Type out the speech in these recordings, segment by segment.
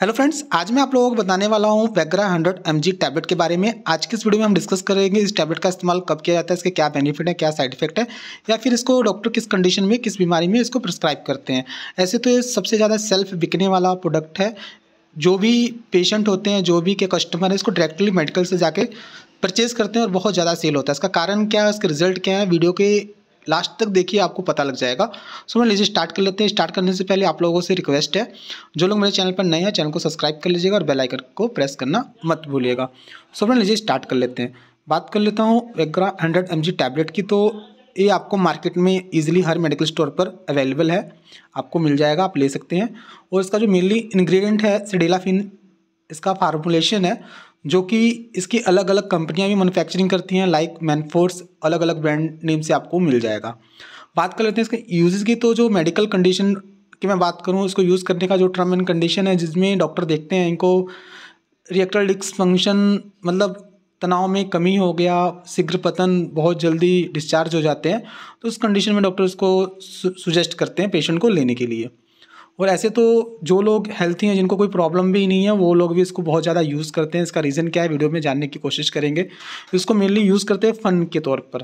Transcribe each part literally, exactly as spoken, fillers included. Hello friends, आज मैं आप लोगों को बताने वाला हूँ Viagra hundred M G tablet के बारे में। आज की इस वीडियो में हम डिस्कस करेंगे इस टैबलेट का इस्तेमाल कब किया जाता है, इसके क्या बेनिफिट है, क्या साइड इफेक्ट है, या फिर इसको डॉक्टर किस कंडीशन में, किस बीमारी में इसको प्रिस्क्राइब करते हैं। ऐसे तो ये सबसे ज़्यादा सेल्फ बिकने वाला प्रोडक्ट है। जो भी पेशेंट होते हैं, जो भी के कस्टमर है, इसको डायरेक्टली मेडिकल से जाके परचेज़ करते हैं और बहुत ज़्यादा सेल होता है। इसका कारण क्या है, इसके रिजल्ट क्या है, वीडियो के लास्ट तक देखिए, आपको पता लग जाएगा। सो मैं लीजिए स्टार्ट कर लेते हैं। स्टार्ट करने से पहले आप लोगों से रिक्वेस्ट है, जो लोग मेरे चैनल पर नए हैं, चैनल को सब्सक्राइब कर लीजिएगा और बेल आइकन को प्रेस करना मत भूलिएगा। सो मैं लीजिए स्टार्ट कर लेते हैं। बात कर लेता हूँ Viagra hundred M G tablet की। तो ये आपको मार्केट में ईजिली हर मेडिकल स्टोर पर अवेलेबल है, आपको मिल जाएगा, आप ले सकते हैं। और इसका जो मेनली इन्ग्रीडियंट है सिडेनाफिन, इसका फार्मूलेशन है जो कि इसकी अलग अलग कंपनियां भी मैन्युफैक्चरिंग करती हैं, लाइक मैनफोर्स, अलग अलग ब्रांड नेम से आपको मिल जाएगा। बात कर लेते हैं इसके यूजेस की। तो जो मेडिकल कंडीशन की मैं बात करूं, इसको यूज़ करने का जो टर्म एंड कंडीशन है, जिसमें डॉक्टर देखते हैं इनको रिएक्टर डिसफंक्शन, मतलब तनाव में कमी हो गया, शीघ्र पतन, बहुत जल्दी डिस्चार्ज हो जाते हैं, तो उस कंडीशन में डॉक्टर इसको सुजेस्ट करते हैं पेशेंट को लेने के लिए। और ऐसे तो जो लोग हेल्थी हैं, जिनको कोई प्रॉब्लम भी नहीं है, वो लोग भी इसको बहुत ज़्यादा यूज़ करते हैं। इसका रीज़न क्या है, वीडियो में जानने की कोशिश करेंगे। इसको मेनली यूज़ करते हैं फ़न के तौर पर।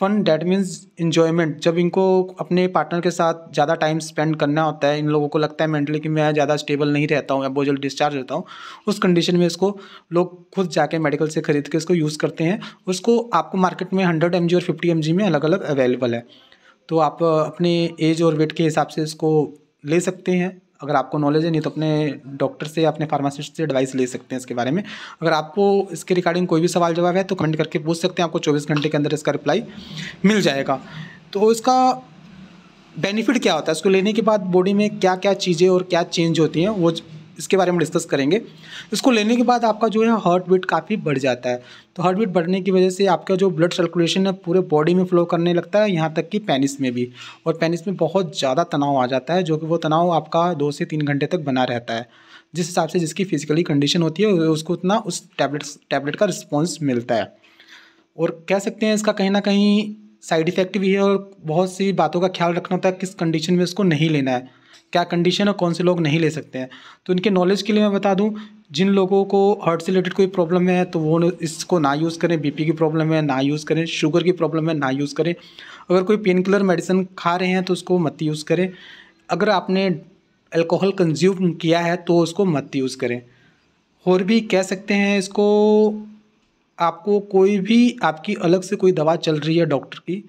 Fun that means enjoyment. जब इनको अपने पार्टनर के साथ ज़्यादा टाइम स्पेंड करना होता है, इन लोगों को लगता है मेंटली कि मैं ज़्यादा स्टेबल नहीं रहता हूँ या बहुत जल्दी डिस्चार्ज होता हूँ, उस कंडीशन में इसको लोग खुद जाके मेडिकल से ख़रीद के इसको यूज़ करते हैं। उसको आपको मार्केट में हंड्रेड एम जी और फिफ्टी एम जी में अलग अलग अवेलेबल है। तो आप अपने एज और वेट के हिसाब से इसको ले सकते हैं। अगर आपको नॉलेज है, नहीं तो अपने डॉक्टर से, अपने फार्मासिस्ट से एडवाइस ले सकते हैं इसके बारे में। अगर आपको इसके रिगार्डिंग कोई भी सवाल जवाब है तो कमेंट करके पूछ सकते हैं, आपको चौबीस घंटे के अंदर इसका रिप्लाई मिल जाएगा। तो इसका बेनिफिट क्या होता है, इसको लेने के बाद बॉडी में क्या क्या चीज़ें और क्या चेंज होती हैं, वो इसके बारे में डिस्कस करेंगे। इसको लेने के बाद आपका जो है हार्ट बीट काफ़ी बढ़ जाता है। तो हार्ट बीट बढ़ने की वजह से आपका जो ब्लड सर्कुलेशन है पूरे बॉडी में फ़्लो करने लगता है, यहाँ तक कि पेनिस में भी। और पेनिस में बहुत ज़्यादा तनाव आ जाता है, जो कि वो तनाव आपका दो से तीन घंटे तक बना रहता है। जिस हिसाब से जिसकी फिजिकली कंडीशन होती है, उसको उतना उस टैबलेट टैबलेट का रिस्पॉन्स मिलता है। और कह सकते हैं इसका कहीं ना कहीं साइड इफ़ेक्ट भी है, और बहुत सी बातों का ख्याल रखना होता है, किस कंडीशन में इसको नहीं लेना है, क्या कंडीशन है, कौन से लोग नहीं ले सकते हैं। तो इनके नॉलेज के लिए मैं बता दूं, जिन लोगों को हार्ट से रिलेटेड कोई प्रॉब्लम है तो वो इसको ना यूज़ करें। बीपी की प्रॉब्लम है, ना यूज़ करें। शुगर की प्रॉब्लम है, ना यूज़ करें। अगर कोई पेन किलर मेडिसिन खा रहे हैं तो उसको मत यूज़ करें। अगर आपने अल्कोहल कंज्यूम किया है तो उसको मत यूज़ करें। और भी कह सकते हैं इसको, आपको कोई भी आपकी अलग से कोई दवा चल रही है डॉक्टर की,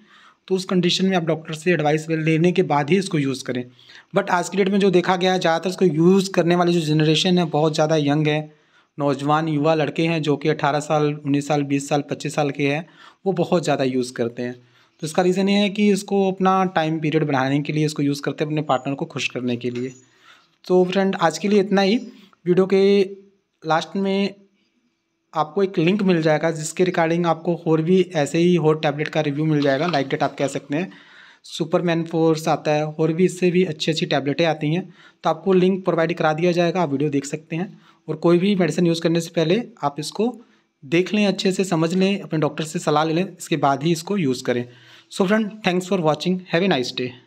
तो उस कंडीशन में आप डॉक्टर से एडवाइस लेने के बाद ही इसको यूज़ करें। बट आज की डेट में जो देखा गया है, ज़्यादातर इसको यूज़ करने वाली जो जनरेशन है बहुत ज़्यादा यंग है, नौजवान युवा लड़के हैं जो कि अठारह साल, उन्नीस साल, बीस साल, पच्चीस साल के हैं, वो बहुत ज़्यादा यूज़ करते हैं। तो इसका रीज़न ये है कि इसको अपना टाइम पीरियड बढ़ाने के लिए इसको यूज़ करते हैं, अपने पार्टनर को खुश करने के लिए। तो फ्रेंड, आज के लिए इतना ही। वीडियो के लास्ट में आपको एक लिंक मिल जाएगा, जिसके रिगार्डिंग आपको और भी ऐसे ही और टैबलेट का रिव्यू मिल जाएगा। लाइक डेट आप कह सकते हैं, सुपर मैनफोर्स आता है, और भी इससे भी अच्छी अच्छी टैबलेटें आती हैं। तो आपको लिंक प्रोवाइड करा दिया जाएगा, आप वीडियो देख सकते हैं। और कोई भी मेडिसिन यूज़ करने से पहले आप इसको देख लें, अच्छे से समझ लें, अपने डॉक्टर से सलाह ले लें, इसके बाद ही इसको यूज़ करें। So friend, thanks for watching, have a nice day.